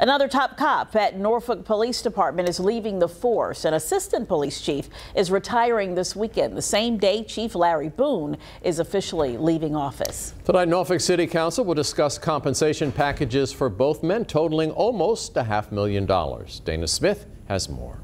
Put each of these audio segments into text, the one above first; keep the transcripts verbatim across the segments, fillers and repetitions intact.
Another top cop at Norfolk Police Department is leaving the force. An assistant police chief is retiring this weekend, the same day Chief Larry Boone is officially leaving office. Tonight, Norfolk City Council will discuss compensation packages for both men totaling almost a half million dollars. Dana Smith has more.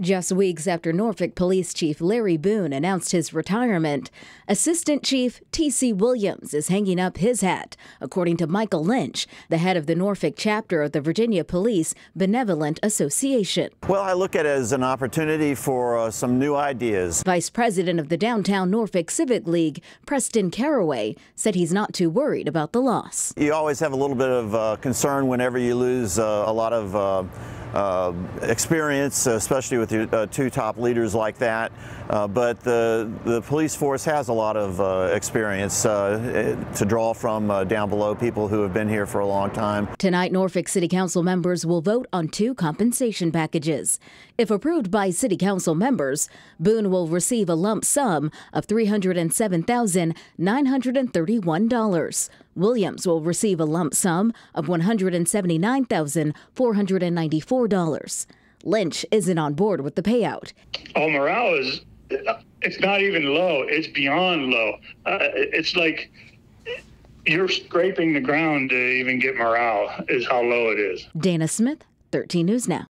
Just weeks after Norfolk Police Chief Larry Boone announced his retirement, Assistant Chief T C Williams is hanging up his hat, according to Michael Lynch, the head of the Norfolk chapter of the Virginia Police Benevolent Association. Well, I look at it as an opportunity for uh, some new ideas. Vice President of the Downtown Norfolk Civic League, Preston Carraway, said he's not too worried about the loss. You always have a little bit of uh, concern whenever you lose uh, a lot of uh, Uh, experience, especially with your, uh, two top leaders like that, uh, but the, the police force has a lot of uh, experience uh, to draw from uh, down below, people who have been here for a long time. Tonight, Norfolk City Council members will vote on two compensation packages. If approved by City Council members, Boone will receive a lump sum of three hundred seven thousand nine hundred thirty-one dollars. Williams will receive a lump sum of one hundred seventy-nine thousand four hundred ninety-four dollars. Lynch isn't on board with the payout. Oh, morale is, it's not even low, it's beyond low. Uh, it's like you're scraping the ground to even get morale is how low it is. Dana Smith, thirteen News Now.